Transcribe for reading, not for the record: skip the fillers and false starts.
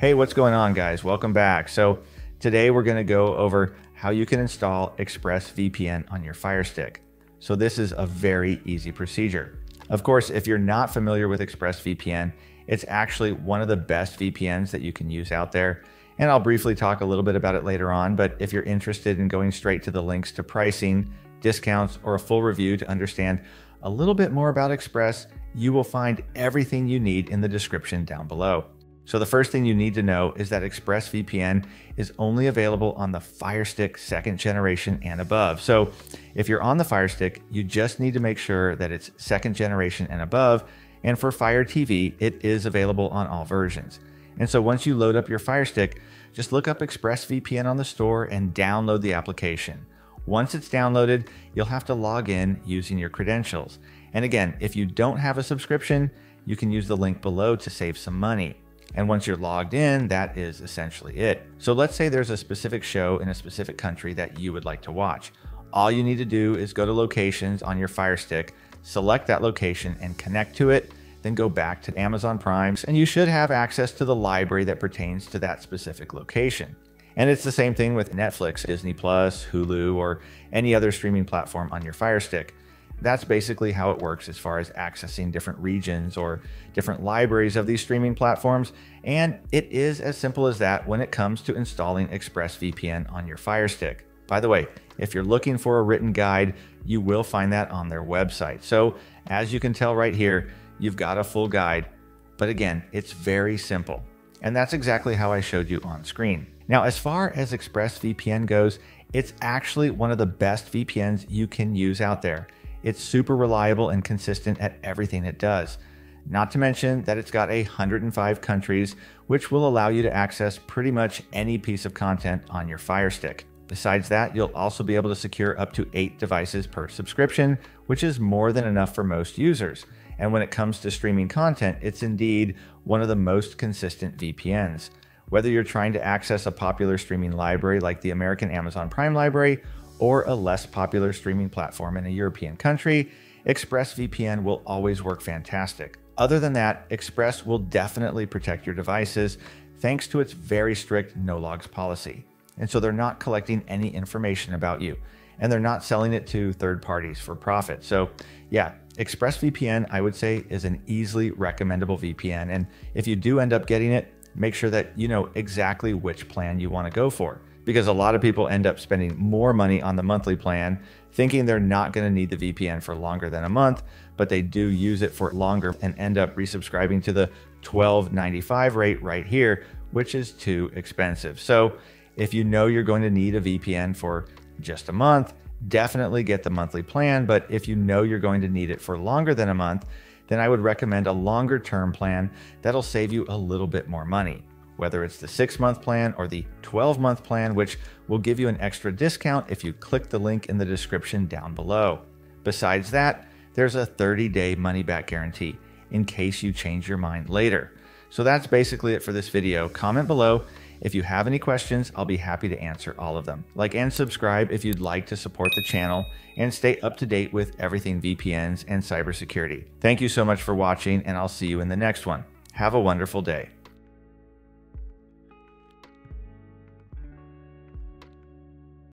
Hey, what's going on, guys? Welcome back. So today we're going to go over how you can install ExpressVPN on your Fire Stick. So this is a very easy procedure. Of course, if you're not familiar with ExpressVPN, it's actually one of the best VPNs that you can use out there. And I'll briefly talk a little bit about it later on, but if you're interested in going straight to the links to pricing, discounts, or a full review to understand a little bit more about Express, you will find everything you need in the description down below. So the first thing you need to know is that ExpressVPN is only available on the Fire Stick 2nd generation and above. So if you're on the Fire Stick, you just need to make sure that it's 2nd generation and above. And for Fire TV, it is available on all versions. And so once you load up your Fire Stick, just look up ExpressVPN on the store and download the application. Once it's downloaded, you'll have to log in using your credentials. And again, if you don't have a subscription, you can use the link below to save some money. And once you're logged in, that is essentially it. So let's say there's a specific show in a specific country that you would like to watch. All you need to do is go to locations on your Fire Stick, select that location and connect to it, then go back to Amazon Prime, and you should have access to the library that pertains to that specific location. And it's the same thing with Netflix, Disney Plus, Hulu, or any other streaming platform on your Fire Stick. That's basically how it works as far as accessing different regions or different libraries of these streaming platforms. And it is as simple as that when it comes to installing ExpressVPN on your Fire Stick. By the way, if you're looking for a written guide, you will find that on their website. So as you can tell right here, you've got a full guide, but again, it's very simple. And that's exactly how I showed you on screen. Now, as far as ExpressVPN goes, it's actually one of the best VPNs you can use out there. It's super reliable and consistent at everything it does. Not to mention that it's got 105 countries, which will allow you to access pretty much any piece of content on your Fire Stick. Besides that, you'll also be able to secure up to 8 devices per subscription, which is more than enough for most users. And when it comes to streaming content, it's indeed one of the most consistent VPNs. Whether you're trying to access a popular streaming library like the American Amazon Prime library, or a less popular streaming platform in a European country, ExpressVPN will always work fantastic. Other than that, Express will definitely protect your devices thanks to its very strict no-logs policy. And so they're not collecting any information about you, and they're not selling it to third parties for profit. So yeah, ExpressVPN, I would say, is an easily recommendable VPN. And if you do end up getting it, make sure that you know exactly which plan you want to go for, because a lot of people end up spending more money on the monthly plan thinking they're not going to need the VPN for longer than a month, but they do use it for longer and end up resubscribing to the $12.95 rate right here, which is too expensive. So if you know you're going to need a VPN for just a month, definitely get the monthly plan. But if you know you're going to need it for longer than a month, then I would recommend a longer term plan that'll save you a little bit more money. Whether it's the 6-month plan or the 12-month plan, which will give you an extra discount if you click the link in the description down below. Besides that, there's a 30-day money-back guarantee in case you change your mind later. So that's basically it for this video. Comment below if you have any questions. I'll be happy to answer all of them. Like and subscribe if you'd like to support the channel and stay up to date with everything VPNs and cybersecurity. Thank you so much for watching, and I'll see you in the next one. Have a wonderful day.